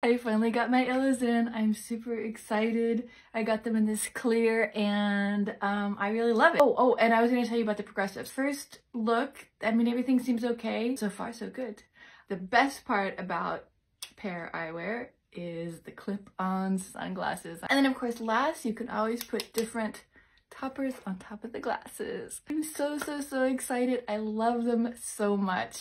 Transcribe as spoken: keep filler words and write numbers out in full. I finally got my Ellas in. I'm super excited. I got them in this clear and um, I really love it. Oh, oh, and I was going to tell you about the progressives. First look, I mean, everything seems okay. So far, so good. The best part about Pair eyewear is the clip-on sunglasses. And then, of course, last, you can always put different toppers on top of the glasses. I'm so, so, so excited. I love them so much.